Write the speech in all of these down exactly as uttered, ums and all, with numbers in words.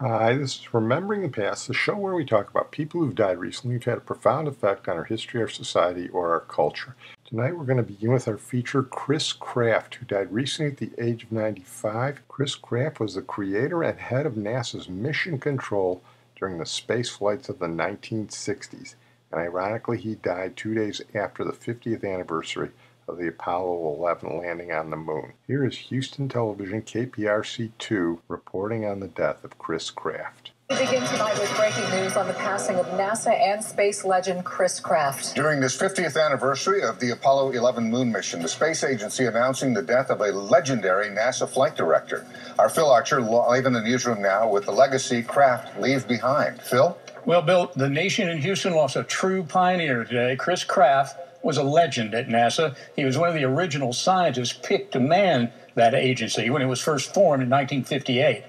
Hi, this is Remembering the Past, the show where we talk about people who've died recently who've had a profound effect on our history, our society, or our culture. Tonight we're going to begin with our feature, Chris Kraft, who died recently at the age of ninety-five. Chris Kraft was the creator and head of NASA's mission control during the space flights of the nineteen sixties. And ironically, he died two days after the fiftieth anniversary of the Apollo eleven landing on the moon. Here is Houston Television K P R C two reporting on the death of Chris Kraft. We begin tonight with breaking news on the passing of NASA and space legend Chris Kraft. During this fiftieth anniversary of the Apollo eleven moon mission, the space agency announcing the death of a legendary NASA flight director. Our Phil Archer live in the newsroom now with the legacy Kraft leaves behind. Phil? Well, Bill, the nation in Houston lost a true pioneer today. Chris Kraft was a legend at NASA. He was one of the original scientists picked to man that agency when it was first formed in nineteen fifty-eight.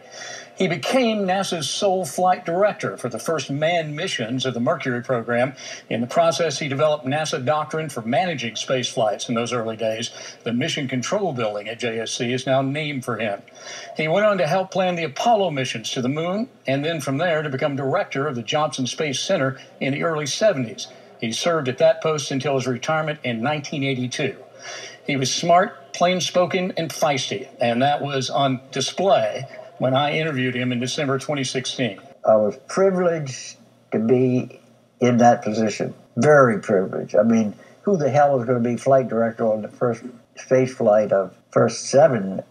He became NASA's sole flight director for the first manned missions of the Mercury program. In the process, he developed NASA doctrine for managing space flights in those early days. The Mission Control Building at J S C is now named for him. He went on to help plan the Apollo missions to the moon, and then from there to become director of the Johnson Space Center in the early seventies. He served at that post until his retirement in nineteen eighty-two. He was smart, plain-spoken, and feisty, and that was on display when I interviewed him in December twenty sixteen. I was privileged to be in that position, very privileged. I mean, who the hell is going to be flight director on the first space flight of first seven,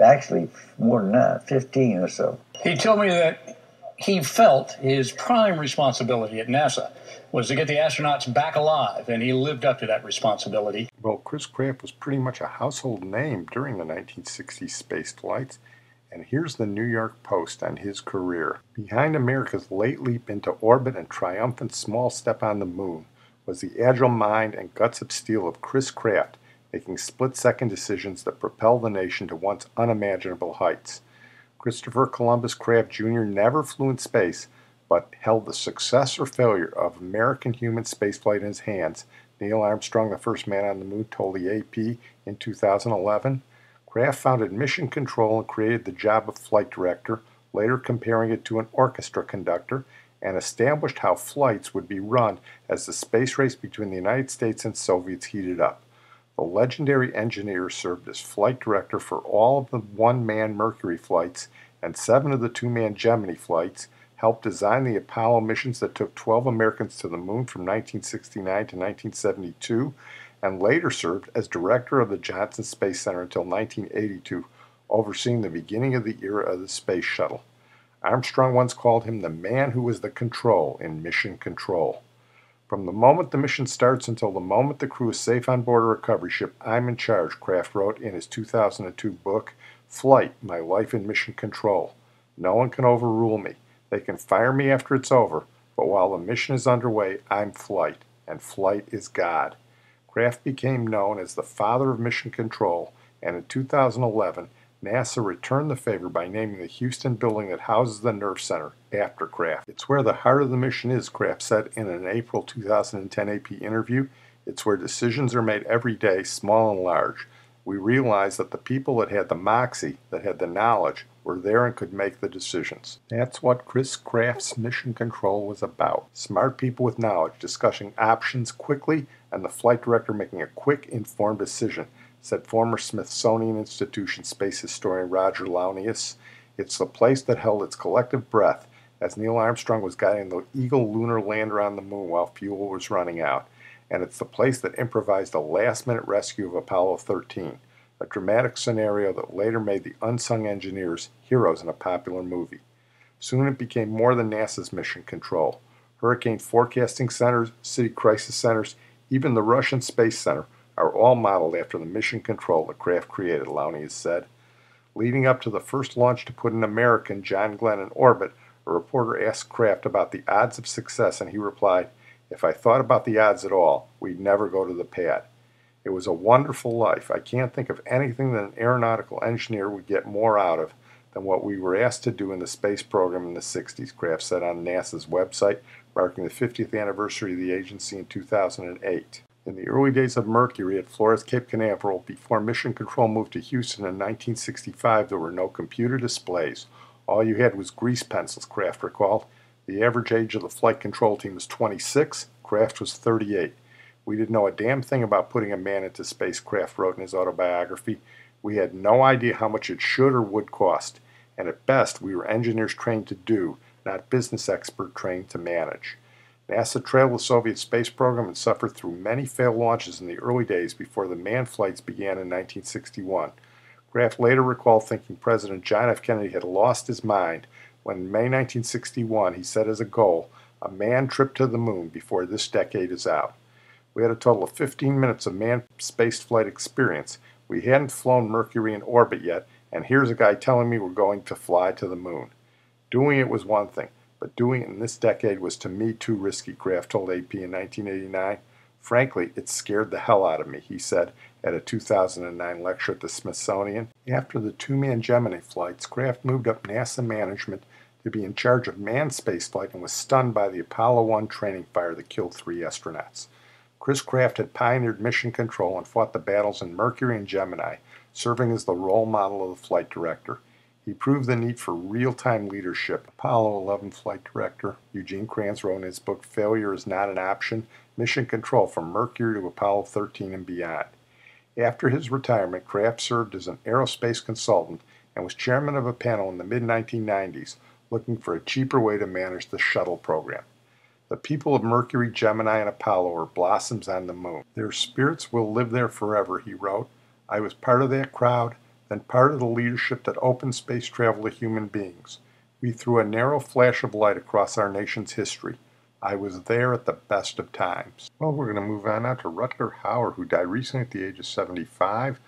actually more than that, fifteen or so? He told me that he felt his prime responsibility at NASA was to get the astronauts back alive, and he lived up to that responsibility. Well, Chris Kraft was pretty much a household name during the nineteen sixties space flights, and here's the New York Post on his career. Behind America's late leap into orbit and triumphant small step on the moon was the agile mind and guts of steel of Chris Kraft, making split-second decisions that propelled the nation to once unimaginable heights. Christopher Columbus Kraft Junior never flew in space, but held the success or failure of American human spaceflight in his hands. Neil Armstrong, the first man on the moon, told the A P in two thousand eleven. Kraft founded Mission Control and created the job of flight director, later comparing it to an orchestra conductor, and established how flights would be run as the space race between the United States and Soviets heated up. The legendary engineer served as flight director for all of the one-man Mercury flights and seven of the two-man Gemini flights, helped design the Apollo missions that took twelve Americans to the moon from nineteen sixty-nine to nineteen seventy-two, and later served as director of the Johnson Space Center until nineteen eighty-two, overseeing the beginning of the era of the space shuttle. Armstrong once called him the man who was the control in Mission Control. From the moment the mission starts until the moment the crew is safe on board a recovery ship, I'm in charge, Kraft wrote in his two thousand two book, Flight, My Life in Mission Control. No one can overrule me. They can fire me after it's over, but while the mission is underway, I'm flight, and flight is God. Kraft became known as the father of mission control, and in two thousand eleven, NASA returned the favor by naming the Houston building that houses the nerve center after Kraft. It's where the heart of the mission is, Kraft said in an April two thousand ten A P interview. It's where decisions are made every day, small and large. We realized that the people that had the moxie, that had the knowledge, were there and could make the decisions. That's what Chris Kraft's Mission Control was about. Smart people with knowledge discussing options quickly and the flight director making a quick, informed decision, said former Smithsonian Institution space historian Roger Launius. It's the place that held its collective breath as Neil Armstrong was guiding the Eagle lunar lander on the moon while fuel was running out. And it's the place that improvised a last-minute rescue of Apollo thirteen, a dramatic scenario that later made the unsung engineers heroes in a popular movie. Soon it became more than NASA's mission control. Hurricane forecasting centers, city crisis centers, even the Russian Space Center are all modeled after the mission control that Kraft created, Launius said. Leading up to the first launch to put an American, John Glenn, in orbit, a reporter asked Kraft about the odds of success, and he replied, "If I thought about the odds at all, we'd never go to the pad. It was a wonderful life. I can't think of anything that an aeronautical engineer would get more out of than what we were asked to do in the space program in the sixties, Kraft said on NASA's website, marking the fiftieth anniversary of the agency in two thousand eight. In the early days of Mercury at Flores, Cape Canaveral, before Mission Control moved to Houston in nineteen sixty-five, there were no computer displays. All you had was grease pencils, Kraft recalled. The average age of the flight control team was twenty-six, Kraft was thirty-eight. We didn't know a damn thing about putting a man into space, Kraft wrote in his autobiography. We had no idea how much it should or would cost, and at best we were engineers trained to do, not business expert trained to manage. NASA trailed the Soviet space program and suffered through many failed launches in the early days before the manned flights began in nineteen sixty-one. Kraft later recalled thinking President John F. Kennedy had lost his mind when in May nineteen sixty-one he set as a goal a manned trip to the moon before this decade is out. We had a total of fifteen minutes of manned spaceflight experience. We hadn't flown Mercury in orbit yet, and here's a guy telling me we're going to fly to the moon. Doing it was one thing, but doing it in this decade was to me too risky, Kraft told A P in nineteen eighty-nine. Frankly, it scared the hell out of me, he said at a two thousand nine lecture at the Smithsonian. After the two-man Gemini flights, Kraft moved up NASA management to be in charge of manned spaceflight and was stunned by the Apollo one training fire that killed three astronauts. Chris Kraft had pioneered mission control and fought the battles in Mercury and Gemini, serving as the role model of the flight director. He proved the need for real-time leadership. Apollo eleven flight director Eugene Kranz wrote in his book, Failure is Not an Option, Mission Control from Mercury to Apollo thirteen and beyond. After his retirement, Kraft served as an aerospace consultant and was chairman of a panel in the mid nineteen nineties looking for a cheaper way to manage the shuttle program. The people of Mercury, Gemini, and Apollo are blossoms on the moon. Their spirits will live there forever, he wrote. I was part of that crowd, then part of the leadership that opened space travel to human beings. We threw a narrow flash of light across our nation's history. I was there at the best of times. Well, we're going to move on now to Rutger Hauer, who died recently at the age of seventy-five.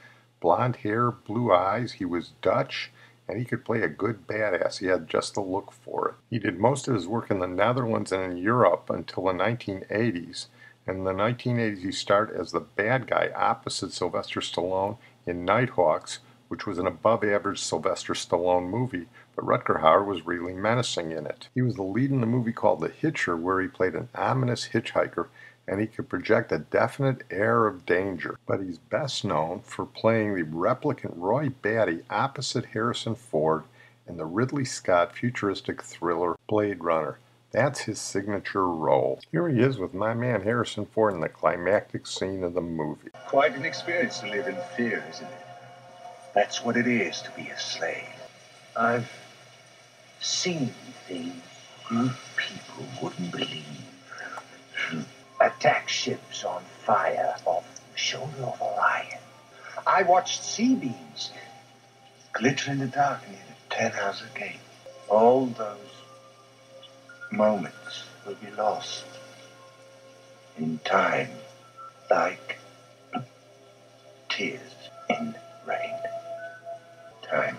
Blonde hair, blue eyes, he was Dutch, and he could play a good badass. He had just the look for it. He did most of his work in the Netherlands and in Europe until the nineteen eighties. In the nineteen eighties, he starred as the bad guy opposite Sylvester Stallone in Nighthawks, which was an above-average Sylvester Stallone movie, but Rutger Hauer was really menacing in it. He was the lead in the movie called The Hitcher, where he played an ominous hitchhiker, and he could project a definite air of danger. But he's best known for playing the replicant Roy Batty opposite Harrison Ford in the Ridley Scott futuristic thriller Blade Runner. That's his signature role. Here he is with my man Harrison Ford in the climactic scene of the movie. Quite an experience to live in fear, isn't it? That's what it is to be a slave. I've seen things you people wouldn't believe. Attack ships on fire off the shoulder of Orion. I watched sea beams glitter in the dark near the Ten Hours Gate. All those moments will be lost in time like tears in rain. Time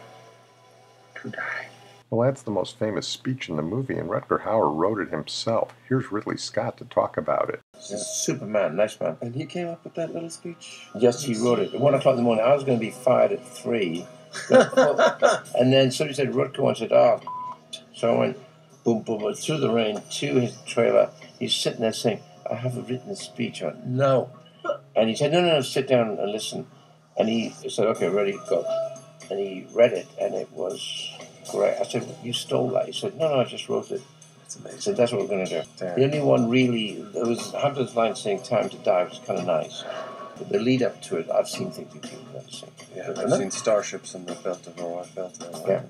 to die. Well, that's the most famous speech in the movie, and Rutger Hauer wrote it himself. Here's Ridley Scott to talk about it. This is Superman, nice man. And he came up with that little speech? Yes, he wrote it. At one o'clock in the morning, I was going to be fired at three. And then somebody said, Rutger once said, oh, so I went boom, boom, boom, through the rain to his trailer. He's sitting there saying, I haven't written a speech. I went, no. And he said, no, no, no, sit down and listen. And he said, okay, ready, go. And he read it, and it was great. I said, you stole that. He said, no, no, I just wrote it. That's amazing. I said, that's what we're going to do. Damn. The only one really, there was Hampton's line saying time to die, which is kind of nice. But the lead up to it, I've seen things that people have seen. Yeah, I've seen starships in the belt of Orion belt. Yeah.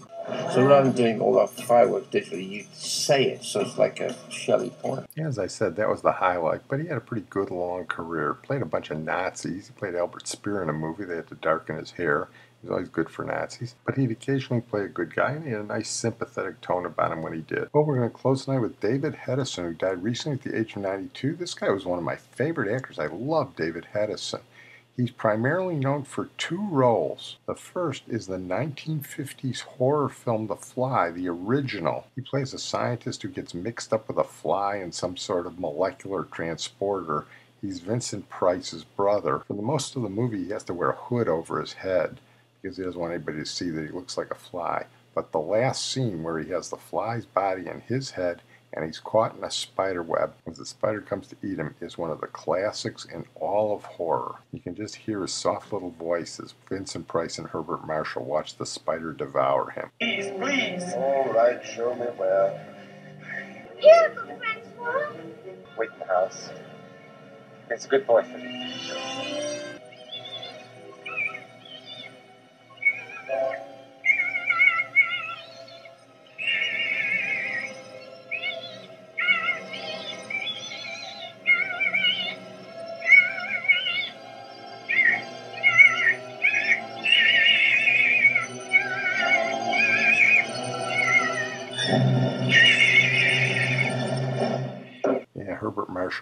So rather than doing all that fireworks digitally, you say it, so it's like a Shelley poem. As I said, that was the highlight, but he had a pretty good long career. Played a bunch of Nazis. He played Albert Speer in a movie. They had to darken his hair. He's always good for Nazis, but he'd occasionally play a good guy, and he had a nice sympathetic tone about him when he did. Well, we're going to close tonight with David Hedison, who died recently at the age of ninety-two. This guy was one of my favorite actors. I love David Hedison. He's primarily known for two roles. The first is the nineteen fifties horror film The Fly, the original. He plays a scientist who gets mixed up with a fly and some sort of molecular transporter. He's Vincent Price's brother. For the most of the movie, he has to wear a hood over his head, because he doesn't want anybody to see that he looks like a fly. But the last scene, where he has the fly's body and his head, and he's caught in a spider web. As the spider comes to eat him is one of the classics in all of horror. You can just hear his soft little voice as Vincent Price and Herbert Marshall watch the spider devour him. Please, please! All right, show me where. Here, Francois! Wait in the house. It's a good boy for you.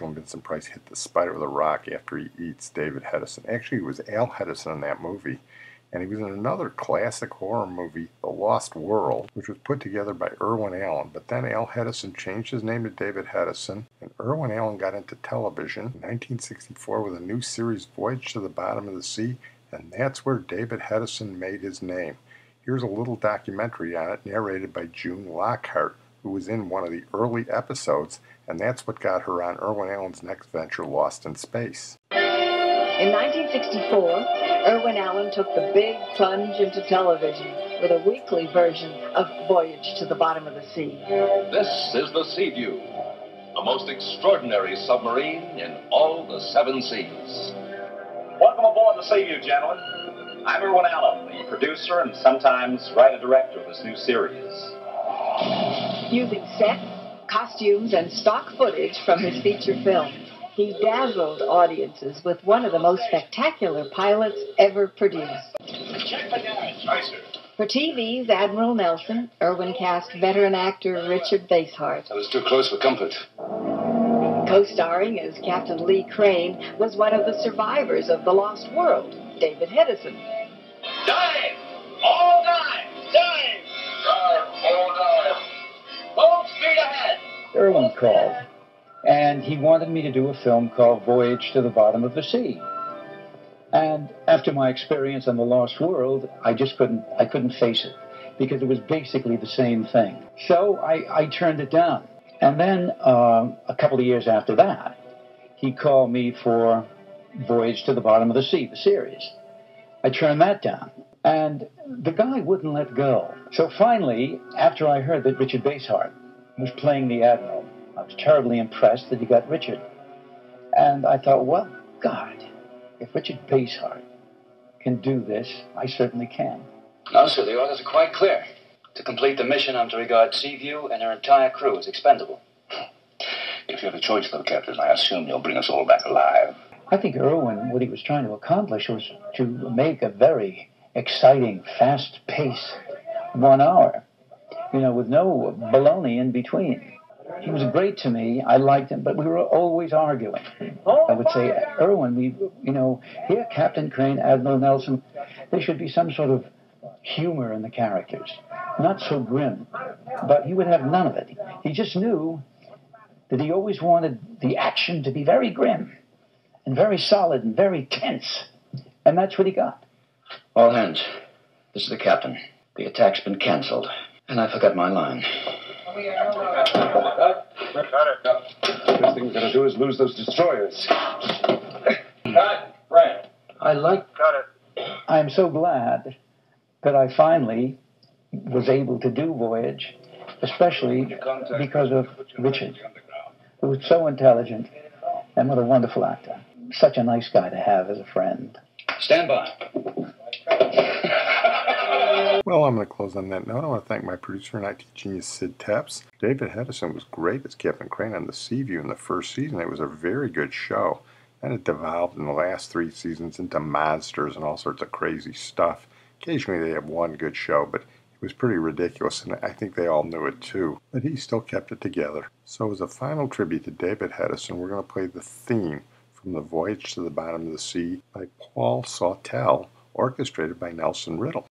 And Vincent Price hit the spider with a rock after he eats David Hedison. Actually, it was Al Hedison in that movie, and he was in another classic horror movie, The Lost World, which was put together by Irwin Allen, but then Al Hedison changed his name to David Hedison, and Irwin Allen got into television in nineteen sixty-four with a new series, Voyage to the Bottom of the Sea, and that's where David Hedison made his name. Here's a little documentary on it, narrated by June Lockhart, who was in one of the early episodes, and that's what got her on Irwin Allen's next venture, Lost in Space. In nineteen sixty-four, Irwin Allen took the big plunge into television with a weekly version of Voyage to the Bottom of the Sea. This is the Sea View, the most extraordinary submarine in all the seven seas. Welcome aboard the Sea View, gentlemen. I'm Irwin Allen, the producer and sometimes writer director of this new series. Using sets, costumes, and stock footage from his feature film, he dazzled audiences with one of the most spectacular pilots ever produced. Check the damage. Aye, sir. For T V's Admiral Nelson, Irwin cast veteran actor Richard Basehart. That was too close for comfort. Co-starring as Captain Lee Crane was one of the survivors of The Lost World, David Hedison. Dive! All dive! Dive! Dive! All dive! Full speed ahead! Irwin called, and he wanted me to do a film called Voyage to the Bottom of the Sea. And after my experience on The Lost World, I just couldn't, I couldn't face it, because it was basically the same thing. So I, I turned it down. And then um, a couple of years after that, he called me for Voyage to the Bottom of the Sea, the series. I turned that down. And the guy wouldn't let go. So finally, after I heard that Richard Basehart was playing the Admiral, I was terribly impressed that he got Richard. And I thought, well, God, if Richard Basehart can do this, I certainly can. No, sir, the orders are quite clear. To complete the mission, I'm to regard Sea View and her entire crew as expendable. If you have a choice, though, Captain, I assume you'll bring us all back alive. I think Irwin, what he was trying to accomplish was to make a very exciting, fast-paced one hour, you know, with no baloney in between. He was great to me. I liked him, but we were always arguing. I would say, Irwin, we, you know, here, Captain Crane, Admiral Nelson, there should be some sort of humor in the characters, not so grim, but he would have none of it. He just knew that he always wanted the action to be very grim and very solid and very tense, and that's what he got. All hands. This is the captain. The attack's been canceled, and I forgot my line. The best thing we're going to do is lose those destroyers. Cut. Right. I like... Got it. I'm so glad that I finally was able to do Voyage, especially because of Richard, who was so intelligent, and what a wonderful actor. Such a nice guy to have as a friend. Stand by. Well, I'm going to close on that note. I want to thank my producer and I T genius, Sid Tepps. David Hedison was great as Captain Crane on the Sea View in the first season. It was a very good show. And it devolved in the last three seasons into monsters and all sorts of crazy stuff. Occasionally they have one good show, but it was pretty ridiculous, and I think they all knew it too. But he still kept it together. So as a final tribute to David Hedison, we're going to play the theme from The Voyage to the Bottom of the Sea by Paul Sautel, orchestrated by Nelson Riddle.